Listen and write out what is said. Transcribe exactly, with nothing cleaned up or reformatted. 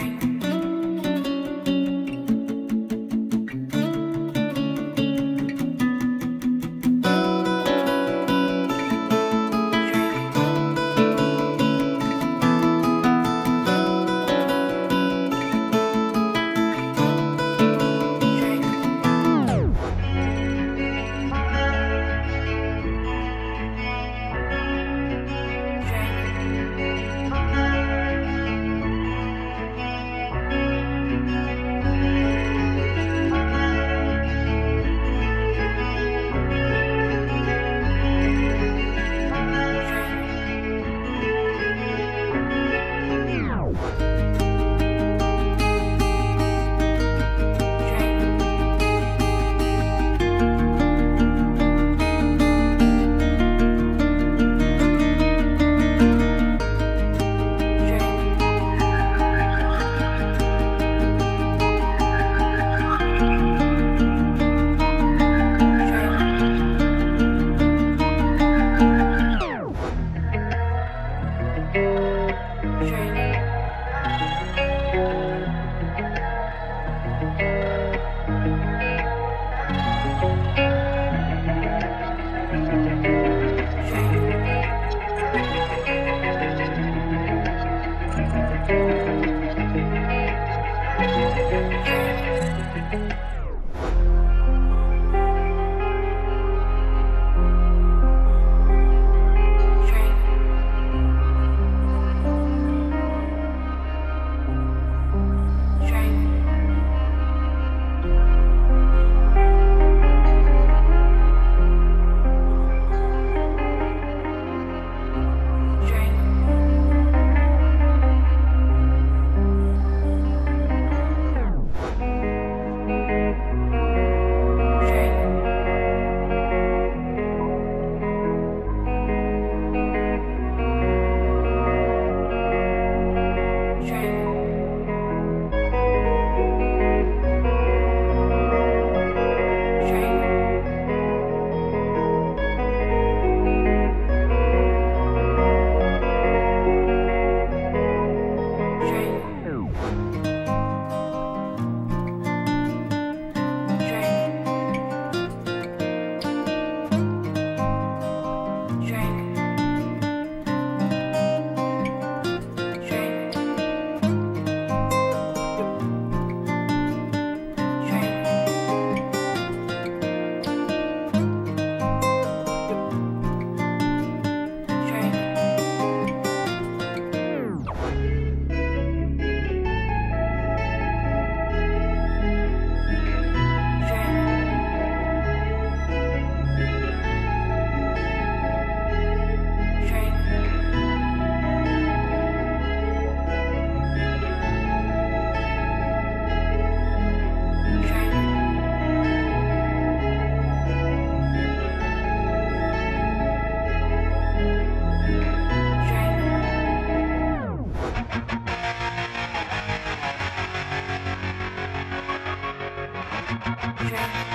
drink. Drink.